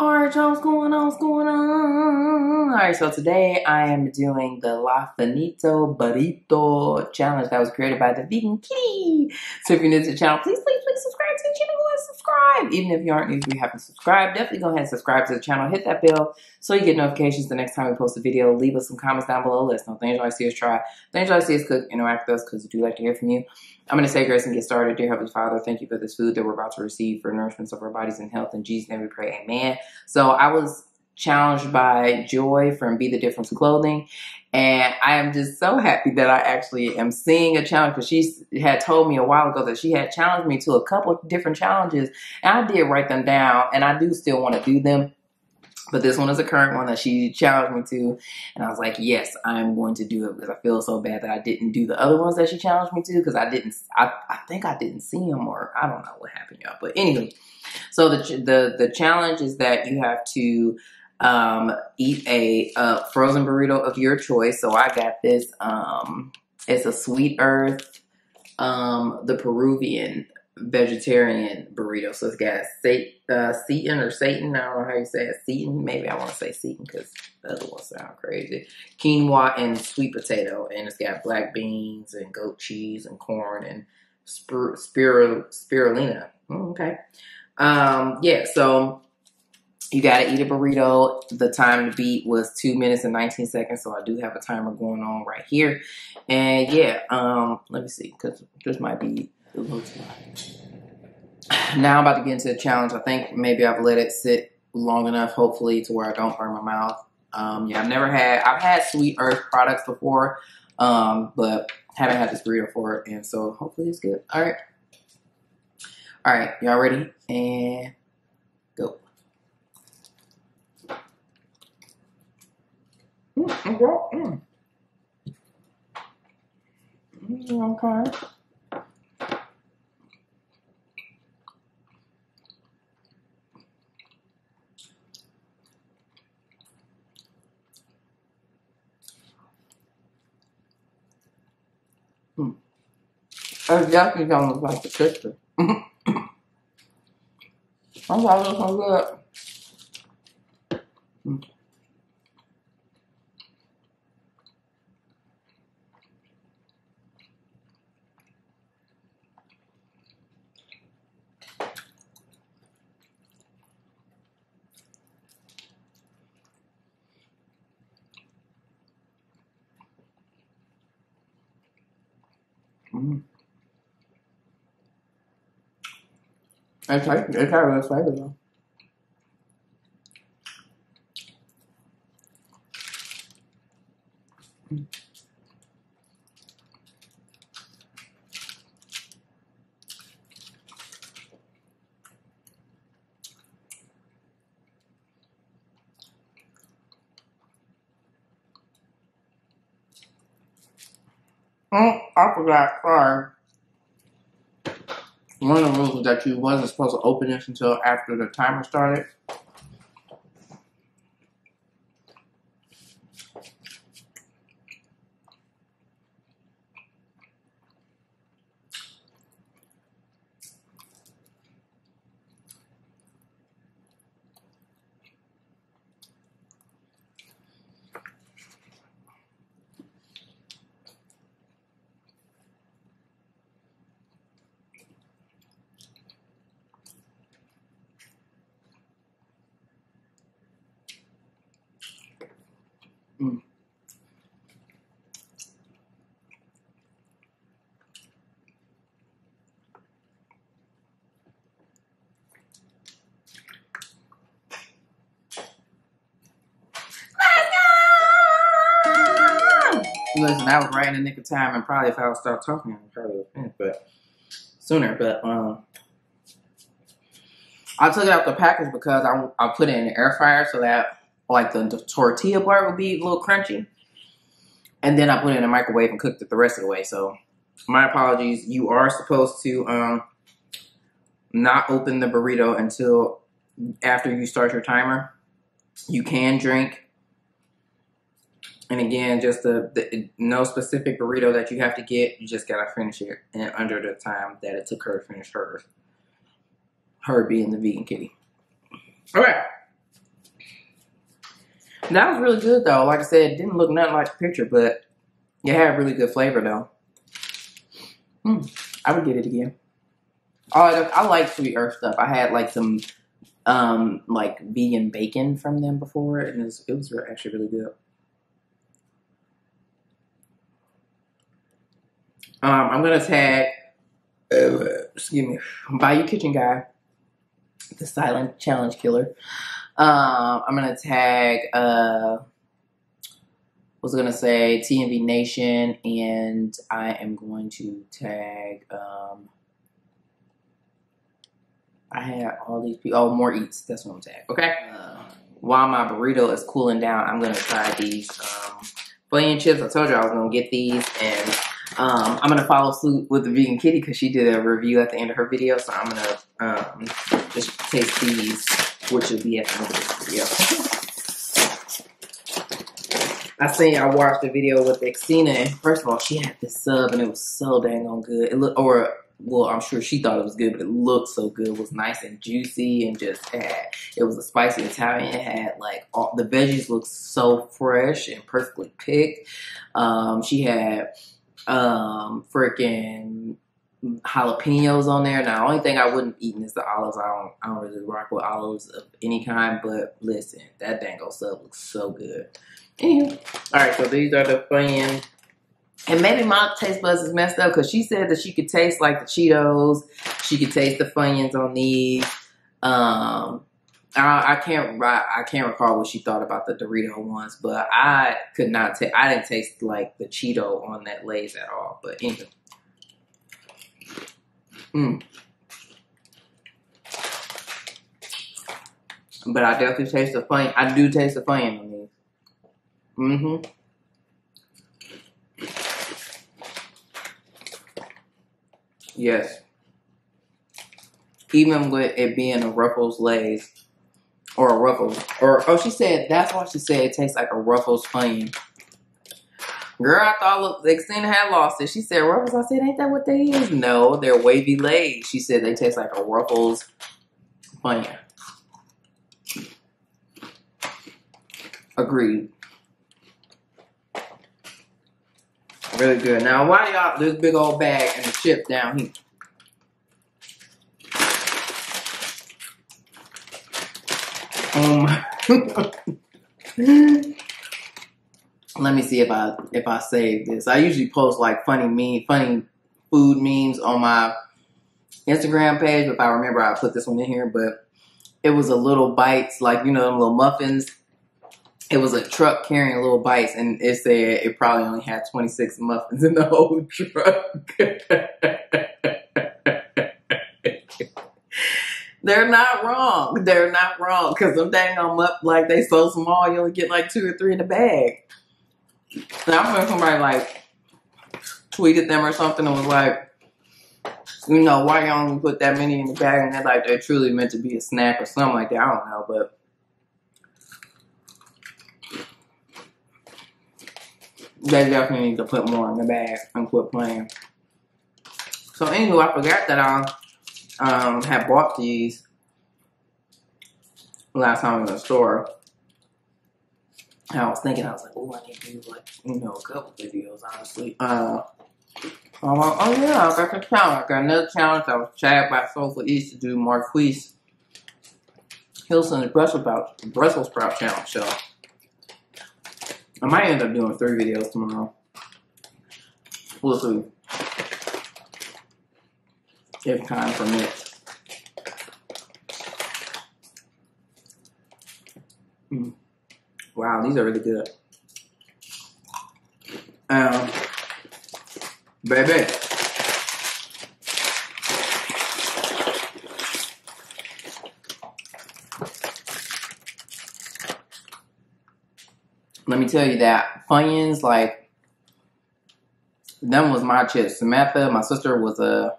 Alright y'all, what's going on? Alright, so today I am doing the La Finito Burrito challenge that was created by TheeVeganKitty. So if you're new to the channel, please subscribe to the channel and subscribe. Even if you aren't new, if you haven't subscribed, definitely go ahead and subscribe to the channel. Hit that bell so you get notifications the next time we post a video. Leave us some comments down below. Let us know things you like to see us try, things you like to see us cook. Interact with us because we do like to hear from you. I'm going to say grace and get started. Dear Heavenly Father, thank you for this food that we're about to receive for nourishment of our bodies and health. In Jesus' name we pray, amen. So I was challenged by Joy from Be the Difference Clothing, and I am just so happy that I actually am seeing a challenge, because she had told me a while ago that she had challenged me to a couple of different challenges, and I did write them down, and I do still want to do them. But this one is a current one that she challenged me to, and I was like, yes, I'm going to do it, because I feel so bad that I didn't do the other ones that she challenged me to, because I think I didn't see them, or I don't know what happened, y'all. But anyway, so the challenge is that you have to eat a frozen burrito of your choice. So I got this. It's a Sweet Earth, the Peruvian vegetarian burrito. So it's got seitan, I don't know how you say it, seitan, maybe I want to say seitan because the other one sounds crazy, quinoa and sweet potato, and it's got black beans and goat cheese and corn and spirulina. Okay, yeah, so you gotta eat a burrito. The time to beat was 2 minutes and 19 seconds, so I do have a timer going on right here. And yeah, let me see, because this might be a little too hot. Now I'm about to get into the challenge. I think maybe I've let it sit long enough, hopefully, to where I don't burn my mouth. Yeah, I've had Sweet Earth products before, but haven't had this burrito for it, and so hopefully it's good. All right, y'all ready? And go. Okay. That's definitely gonna look like the picture. I'm probably looking good. It's not really flavor though. I forgot, sorry. One of the rules was that you wasn't supposed to open this until after the timer started. Listen, I was right in the nick of time, and probably if I would start talking, I'd probably finish, but sooner. But I took it out the package because I put it in the air fryer so that like the tortilla part would be a little crunchy, and then I put it in the microwave and cooked it the rest of the way. So my apologies. You are supposed to not open the burrito until after you start your timer. You can drink. And again, just no specific burrito that you have to get. You just gotta finish it and under the time that it took her to finish hers. Her being the vegan kitty. All right. That was really good though. Like I said, it didn't look nothing like the picture, but it had really good flavor though. I would get it again. I like Sweet Earth stuff. I had like some like vegan bacon from them before, and it was actually really good. I'm gonna tag excuse me, Bayou Kitchen Guy, the silent challenge killer. I'm gonna tag was gonna say TNV Nation, and I am going to tag I had all these people. Oh, More Eats. That's what I'm tagging. Okay. While my burrito is cooling down, I'm gonna try these bland chips. I told you I was gonna get these, and I'm gonna follow suit with the Vegan Kitty because she did a review at the end of her video. So I'm gonna just taste these, which will be at the end of this video. I watched the video with Xena, and first of all, she had this sub, and it was so dang on good. It looked, or well, I'm sure she thought it was good, but it looked so good. It was nice and juicy, and just had, it was a spicy Italian. It had like all the veggies looked so fresh and perfectly picked. She had freaking jalapenos on there. Now, the only thing I wouldn't eat is the olives. I don't really rock with olives of any kind, but listen, that dango sub looks so good. Anywho, alright, so these are the fun. And maybe my taste buds is messed up because she said that she could taste like the Cheetos. She could taste the Funyuns on these. I can't recall what she thought about the Dorito ones, but I could not taste. I didn't taste like the Cheeto on that Lay's at all. But anyway, But I definitely taste the Funyun. I do taste the Funyun on these. Yes, even with it being a Ruffles Lay's or a Ruffles, or oh, she said that's why she said it tastes like a Ruffles Funyun. Girl, I thought Xena had lost it. She said Ruffles. I said, ain't that what they is? No, they're wavy Lay's. She said they taste like a Ruffles Funyun. Agreed. Really good. Now, why y'all this big old bag and the chip down here? Oh my! Let me see if I save this. I usually post like funny food memes on my Instagram page. If I remember, I put this one in here. But it was a little bites, like you know, them little muffins. It was a truck carrying little bites, and it said it probably only had 26 muffins in the whole truck. They're not wrong. They're not wrong, because them dang on muffins, like, they so small, you only get like 2 or 3 in the bag. And I remember somebody, like, tweeted them or something and was like, you know, why y'all only put that many in the bag? And they're like, they're truly meant to be a snack or something like that. I don't know, but they definitely need to put more in the bag and quit playing. So, anywho, I forgot that I had bought these last time in the store. And I was thinking, I was like, oh, I need to do, like, you know, a couple videos, honestly. Oh, yeah, I got a challenge. I got another challenge. I was tagged by Soulful East to do Marquise Hilson's Brussels sprout challenge, so I might end up doing 3 videos tomorrow. We'll see if time permits. Wow, these are really good. Baby. Let me tell you that Funyuns, like, them was my chips. Samantha, my sister, was a,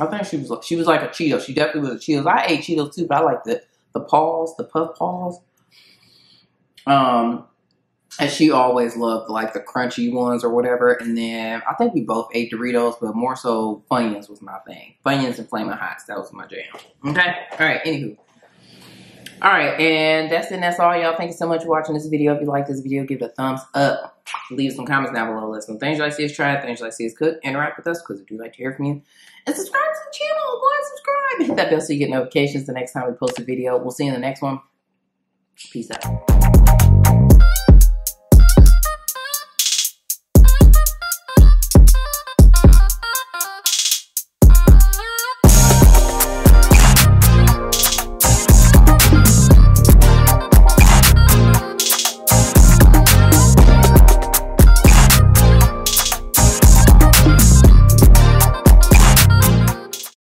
I think she was like a Cheeto. She definitely was a Cheeto. I ate Cheetos too, but I like the paws, the puff paws. And she always loved like the crunchy ones or whatever. And then I think we both ate Doritos, but more so Funyuns was my thing. Funyuns and Flamin' Hots, that was my jam. Okay, all right. Anywho. All right, and that's it. That's all, y'all. Thank you so much for watching this video. If you like this video, give it a thumbs up. Leave some comments down below. Let some things you like to see us try, things you like to see us cook. Interact with us because we do like to hear from you. And subscribe to the channel. Go and subscribe. Hit that bell so you get notifications the next time we post a video. We'll see you in the next one. Peace out.